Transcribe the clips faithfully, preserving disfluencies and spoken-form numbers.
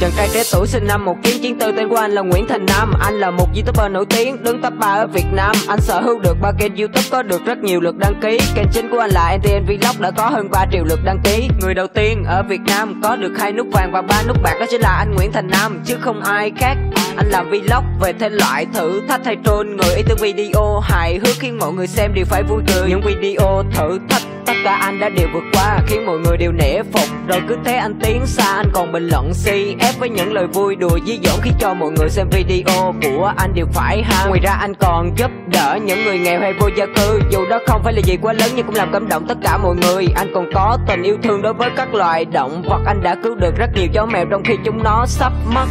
Chàng trai trẻ tuổi sinh năm một chín chín tư, tên của anh là Nguyễn Thành Nam. Anh là một youtuber nổi tiếng, đứng top ba ở Việt Nam. Anh sở hữu được ba kênh YouTube có được rất nhiều lượt đăng ký. Kênh chính của anh là en tê en Vlog đã có hơn ba triệu lượt đăng ký. Người đầu tiên ở Việt Nam có được hai nút vàng và ba nút bạc đó chính là anh Nguyễn Thành Nam, chứ không ai khác. Anh làm vlog về thể loại thử thách hay troll người, ý tưởng video hài hước khiến mọi người xem đều phải vui cười. Những video thử thách tất cả anh đã đều vượt qua, khiến mọi người đều nể phục. Rồi cứ thế anh tiến xa, anh còn bình luận si ép với những lời vui đùa dí dỏm khi cho mọi người xem video của anh đều phải ha. Ngoài ra anh còn giúp đỡ những người nghèo hay vô gia cư, dù đó không phải là gì quá lớn nhưng cũng làm cảm động tất cả mọi người. Anh còn có tình yêu thương đối với các loài động vật, anh đã cứu được rất nhiều chó mèo trong khi chúng nó sắp mất.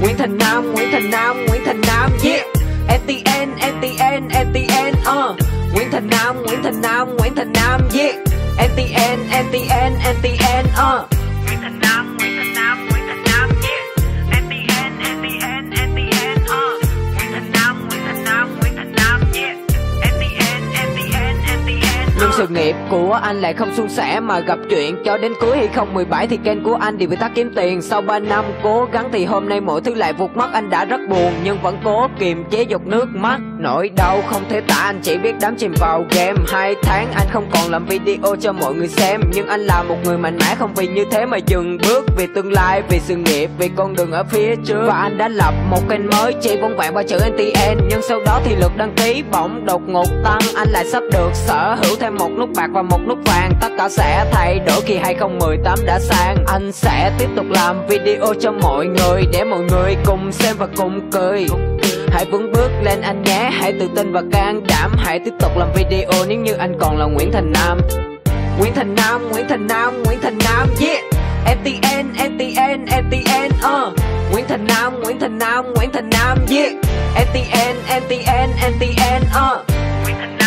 Nguyễn Thành Nam, Nguyễn Thành Nam, Nguyễn Thành Nam, yeah. en tê en, en tê en, en tê en, uh. Nguyễn Thành Nam, Nguyễn Thành Nam, Nguyễn Thành Nam, yeah. en tê en, en tê en, en tê en, uh. Nguyễn Thành Nam, Nguyễn Thành Nam, Nguyễn Thành Nam, yeah. en tê en, en tê en, en tê en, uh. Nguyễn Thành Nam, Nguyễn Thành Nam, Nguyễn Thành Nam, yeah. en tê en, en tê en, en tê en, uh. Nhưng sự nghiệp của anh lại không suôn sẻ mà gặp chuyện. Cho đến cuối hai không một bảy thì kênh của anh đều bị tắt kiếm tiền. Sau ba năm cố gắng thì hôm nay mọi thứ lại vụt mất. Anh đã rất buồn nhưng vẫn cố kiềm chế giọt nước mắt. Nỗi đau không thể tả, anh chỉ biết đắm chìm vào game. Hai tháng anh không còn làm video cho mọi người xem, nhưng anh là một người mạnh mẽ, không vì như thế mà dừng bước. Vì tương lai, vì sự nghiệp, vì con đường ở phía trước, và anh đã lập một kênh mới chỉ vỏn vẹn ba chữ en tê en. Nhưng sau đó thì lượt đăng ký bỗng đột ngột tăng. Anh lại sắp được sở hữu thêm một nút bạc và một nút vàng. Tất cả sẽ thay đổi khi hai không một tám đã sang. Anh sẽ tiếp tục làm video cho mọi người, để mọi người cùng xem và cùng cười. Hãy vững bước lên anh nhé, hãy tự tin và can đảm. Hãy tiếp tục làm video nếu như anh còn là Nguyễn Thành Nam. Nguyễn Thành Nam, Nguyễn Thành Nam, Nguyễn Thành Nam, yeah. en tê en, en tê en, en tê en, uh. Nguyễn Thành Nam, Nguyễn Thành Nam, Nguyễn Thành Nam, yeah. en tê en, en tê en, en tê en, uh. Nguyễn Thành Nam.